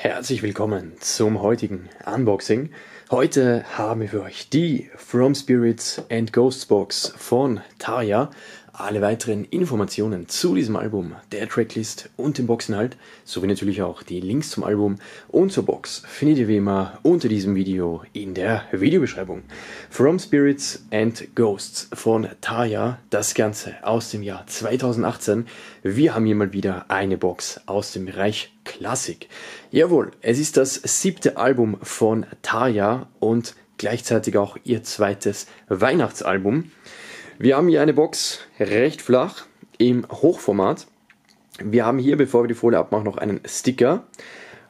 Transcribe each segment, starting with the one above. Herzlich willkommen zum heutigen Unboxing. Heute haben wir für euch die From Spirits and Ghosts Box von Tarja. Alle weiteren Informationen zu diesem Album, der Tracklist und dem Boxinhalt, sowie natürlich auch die Links zum Album und zur Box findet ihr wie immer unter diesem Video in der Videobeschreibung. From Spirits and Ghosts von Tarja, das Ganze aus dem Jahr 2018. Wir haben hier mal wieder eine Box aus dem Bereich Klassik. Jawohl, es ist das 7. Album von Tarja und gleichzeitig auch ihr 2. Weihnachtsalbum. Wir haben hier eine Box, recht flach, im Hochformat. Wir haben hier, bevor wir die Folie abmachen, noch einen Sticker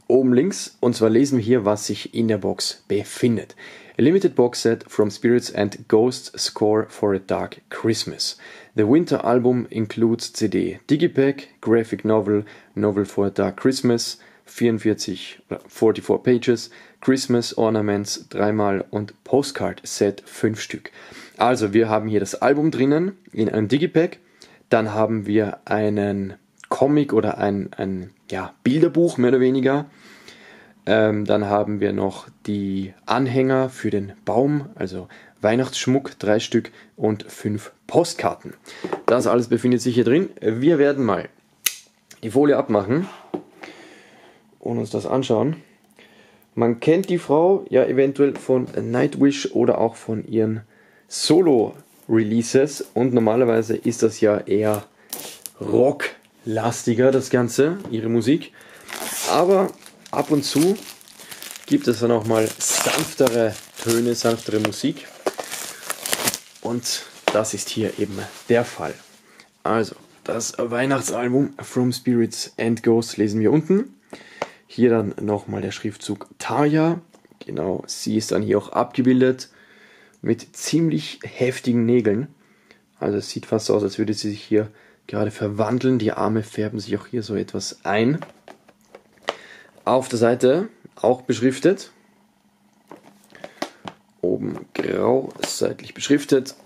oben links. Und zwar lesen wir hier, was sich in der Box befindet. A limited box set from Spirits and Ghosts, Score for a Dark Christmas. The winter album includes CD, Digipack, Graphic Novel, Novel for a Dark Christmas, 44 Pages, Christmas Ornaments 3x und Postcard Set 5 Stück. Also wir haben hier das Album drinnen in einem Digipack, dann haben wir einen Comic oder ein Bilderbuch mehr oder weniger, dann haben wir noch die Anhänger für den Baum, also Weihnachtsschmuck 3 Stück und 5 Postkarten. Das alles befindet sich hier drin. Wir werden mal die Folie abmachen und uns das anschauen. Man kennt die Frau ja eventuell von Nightwish oder auch von ihren Solo-Releases, und normalerweise ist das ja eher rocklastiger, das Ganze, ihre Musik. Aber ab und zu gibt es dann auch mal sanftere Töne, sanftere Musik, und das ist hier eben der Fall. Also, das Weihnachtsalbum From Spirits and Ghosts lesen wir unten. Hier dann nochmal der Schriftzug Tarja. Genau, sie ist dann hier auch abgebildet mit ziemlich heftigen Nägeln. Also es sieht fast aus, als würde sie sich hier gerade verwandeln. Die Arme färben sich auch hier so etwas ein. Auf der Seite auch beschriftet. Oben grau, seitlich beschriftet.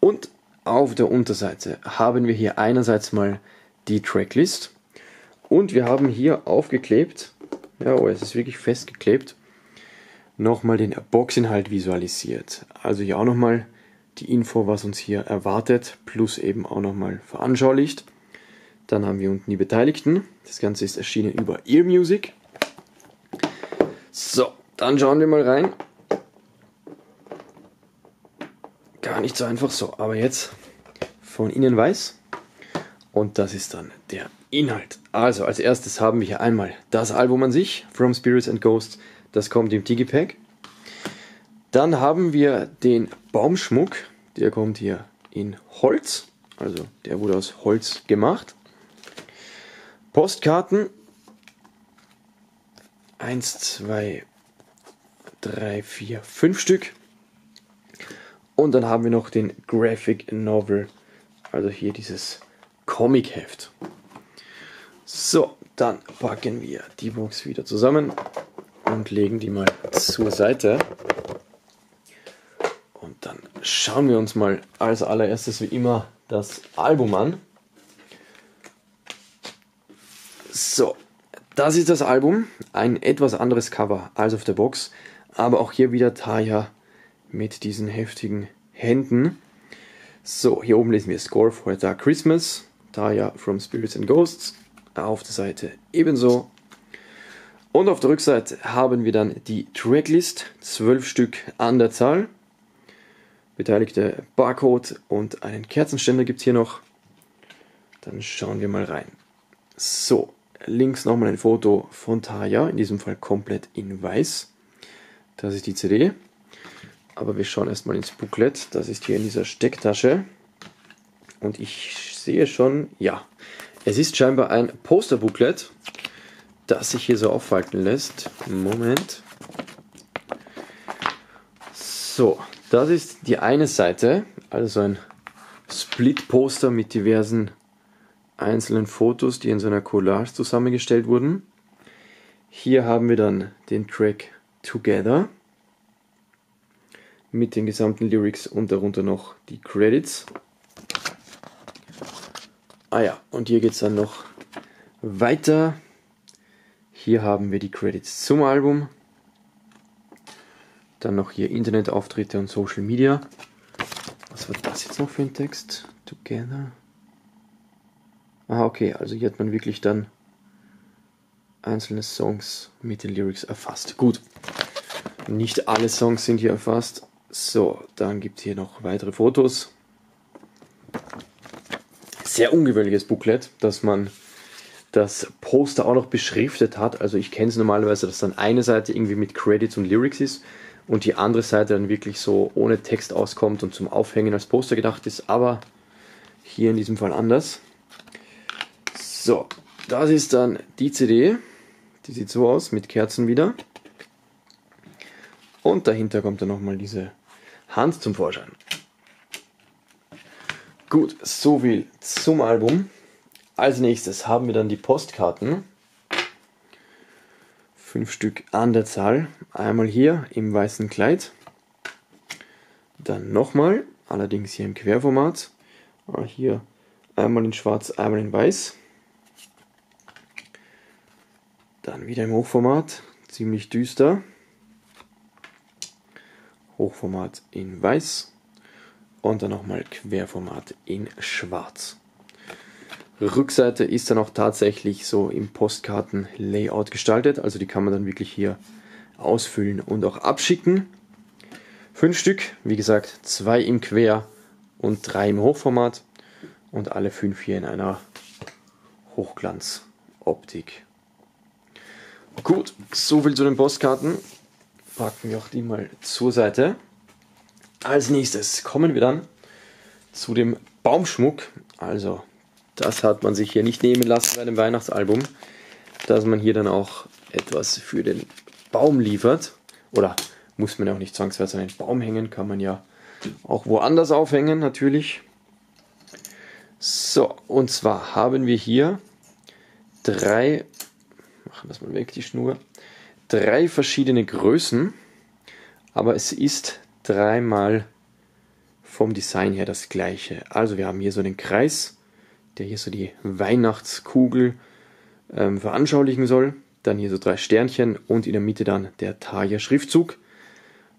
Und auf der Unterseite haben wir hier einerseits mal die Tracklist. Und wir haben hier aufgeklebt, ja, oh, es ist wirklich festgeklebt, nochmal den Boxinhalt visualisiert. Also hier auch nochmal die Info, was uns hier erwartet, plus eben auch nochmal veranschaulicht. Dann haben wir unten die Beteiligten. Das Ganze ist erschienen über EarMusic. So, dann schauen wir mal rein. Gar nicht so einfach so, aber jetzt von innen weiß. Und das ist dann der Inhalt. Also als erstes haben wir hier einmal das Album an sich, From Spirits and Ghosts, das kommt im Digipack. Dann haben wir den Baumschmuck, der kommt hier in Holz, also der wurde aus Holz gemacht. Postkarten, 1, 2, 3, 4, 5 Stück. Und dann haben wir noch den Graphic Novel, also hier dieses Comicheft. So, dann packen wir die Box wieder zusammen und legen die mal zur Seite. Und dann schauen wir uns mal als allererstes wie immer das Album an. So, das ist das Album. Ein etwas anderes Cover als auf der Box. Aber auch hier wieder Tarja mit diesen heftigen Händen. So, hier oben lesen wir Score for a Dark Christmas. Tarja from Spirits and Ghosts. Auf der Seite ebenso. Und auf der Rückseite haben wir dann die Tracklist, 12 Stück an der Zahl. Beteiligte, Barcode und einen Kerzenständer gibt es hier noch. Dann schauen wir mal rein. So, links nochmal ein Foto von Tarja, in diesem Fall komplett in weiß. Das ist die CD. Aber wir schauen erstmal ins Booklet, das ist hier in dieser Stecktasche. Und ich sehe schon, ja, es ist scheinbar ein Posterbooklet, das sich hier so aufhalten lässt. Moment. So, das ist die eine Seite, also ein Split-Poster mit diversen einzelnen Fotos, die in so einer Collage zusammengestellt wurden. Hier haben wir dann den Track Together mit den gesamten Lyrics und darunter noch die Credits. Ah ja, und hier geht es dann noch weiter. Hier haben wir die Credits zum Album. Dann noch hier Internetauftritte und Social Media. Was war das jetzt noch für ein Text? Together. Ah, okay, also hier hat man wirklich dann einzelne Songs mit den Lyrics erfasst. Gut, nicht alle Songs sind hier erfasst. So, dann gibt es hier noch weitere Fotos. Sehr ungewöhnliches Booklet, dass man das Poster auch noch beschriftet hat. Also ich kenne es normalerweise, dass dann eine Seite irgendwie mit Credits und Lyrics ist und die andere Seite dann wirklich so ohne Text auskommt und zum Aufhängen als Poster gedacht ist. Aber hier in diesem Fall anders. So, das ist dann die CD, die sieht so aus, mit Kerzen wieder. Und dahinter kommt dann nochmal diese Hand zum Vorschein. Gut, so viel zum Album. Als nächstes haben wir dann die Postkarten. 5 Stück an der Zahl. Einmal hier im weißen Kleid. Dann nochmal, allerdings hier im Querformat. Hier einmal in schwarz, einmal in weiß. Dann wieder im Hochformat, ziemlich düster. Hochformat in weiß und dann nochmal Querformat in schwarz. Rückseite ist dann auch tatsächlich so im Postkarten-Layout gestaltet, also die kann man dann wirklich hier ausfüllen und auch abschicken. 5 Stück, wie gesagt, 2 im Quer und 3 im Hochformat und alle 5 hier in einer Hochglanzoptik. Gut, soviel zu den Postkarten. Packen wir auch die mal zur Seite. Als nächstes kommen wir dann zu dem Baumschmuck. Also, das hat man sich hier nicht nehmen lassen bei einem Weihnachtsalbum, dass man hier dann auch etwas für den Baum liefert. Oder muss man ja auch nicht zwangsweise an den Baum hängen, kann man ja auch woanders aufhängen, natürlich. So, und zwar haben wir hier drei... Machen das mal weg, die Schnur. 3 verschiedene Größen, aber es ist dreimal vom Design her das gleiche. Also wir haben hier so den Kreis, der hier so die Weihnachtskugel veranschaulichen soll. Dann hier so 3 Sternchen und in der Mitte dann der Tarja-Schriftzug.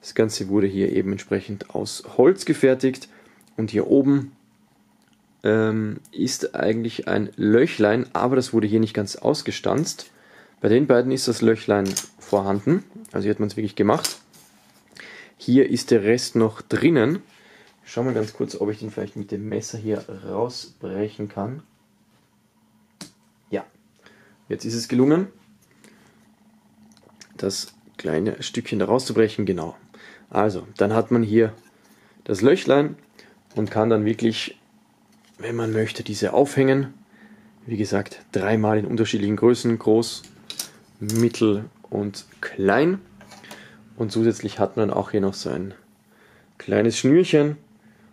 Das Ganze wurde hier eben entsprechend aus Holz gefertigt. Und hier oben ist eigentlich ein Löchlein, aber das wurde hier nicht ganz ausgestanzt. Bei den beiden ist das Löchlein vorhanden, also hier hat man es wirklich gemacht. Hier ist der Rest noch drinnen. Schauen wir mal ganz kurz, ob ich den vielleicht mit dem Messer hier rausbrechen kann. Ja, jetzt ist es gelungen, das kleine Stückchen da rauszubrechen, genau. Also, dann hat man hier das Löchlein und kann dann wirklich, wenn man möchte, diese aufhängen. Wie gesagt, 3-mal in unterschiedlichen Größen, groß, mittel und klein. Und zusätzlich hat man auch hier noch so ein kleines Schnürchen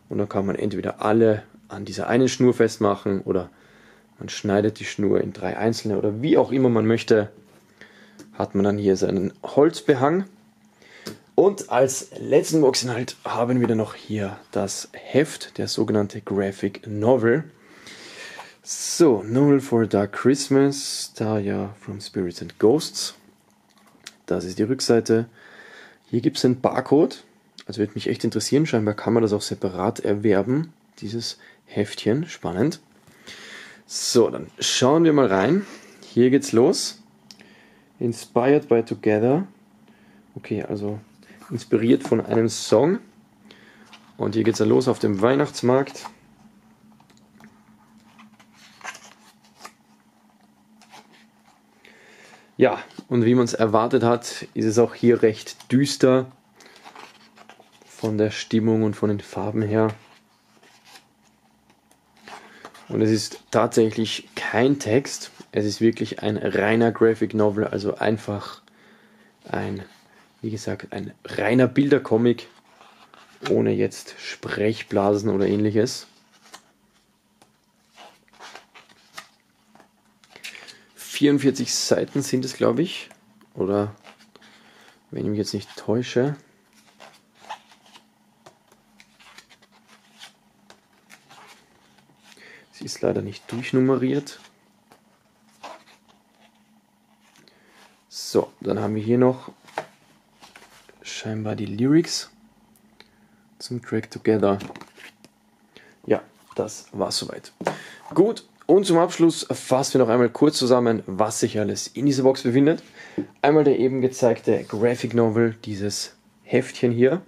und dann kann man entweder alle an dieser einen Schnur festmachen oder man schneidet die Schnur in 3 einzelne oder wie auch immer man möchte, hat man dann hier seinen Holzbehang. Und als letzten Boxinhalt haben wir dann noch hier das Heft, der sogenannte Graphic Novel. So, Noel for a Dark Christmas, Tarja From Spirits and Ghosts. Das ist die Rückseite. Hier gibt es einen Barcode. Also würde mich echt interessieren. Scheinbar kann man das auch separat erwerben, dieses Heftchen. Spannend. So, dann schauen wir mal rein. Hier geht's los. Inspired by Together. Okay, also inspiriert von einem Song. Und hier geht's dann los auf dem Weihnachtsmarkt. Ja, und wie man es erwartet hat, ist es auch hier recht düster von der Stimmung und von den Farben her. Und es ist tatsächlich kein Text, es ist wirklich ein reiner Graphic Novel, also einfach ein, wie gesagt, ein reiner Bildercomic, ohne jetzt Sprechblasen oder ähnliches. 44 Seiten sind es, glaube ich, oder wenn ich mich jetzt nicht täusche. Sie ist leider nicht durchnummeriert. So, dann haben wir hier noch scheinbar die Lyrics zum Track Together. Ja, das war's soweit. Gut, und zum Abschluss fassen wir noch einmal kurz zusammen, was sich alles in dieser Box befindet. Einmal der eben gezeigte Graphic Novel, dieses Heftchen hier.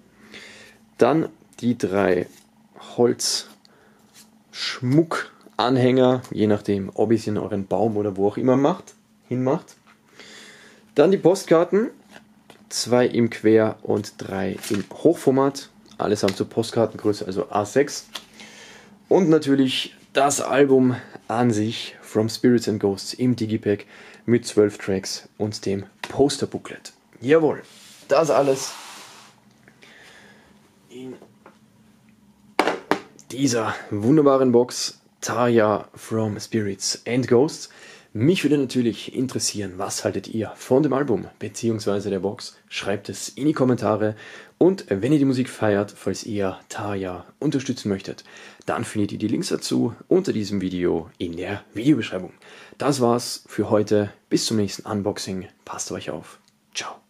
Dann die drei Holzschmuckanhänger, je nachdem, ob ihr es in euren Baum oder wo auch immer hinmacht. Dann die Postkarten, 2 im Quer- und 3 im Hochformat. Allesamt zur Postkartengröße, also A6. Und natürlich das Album an sich, From Spirits and Ghosts im Digipack mit 12 Tracks und dem Posterbooklet. Jawohl, das alles in dieser wunderbaren Box Tarja From Spirits and Ghosts. Mich würde natürlich interessieren, was haltet ihr von dem Album bzw. der Box? Schreibt es in die Kommentare. Und wenn ihr die Musik feiert, falls ihr Tarja unterstützen möchtet, dann findet ihr die Links dazu unter diesem Video in der Videobeschreibung. Das war's für heute. Bis zum nächsten Unboxing. Passt auf euch auf. Ciao.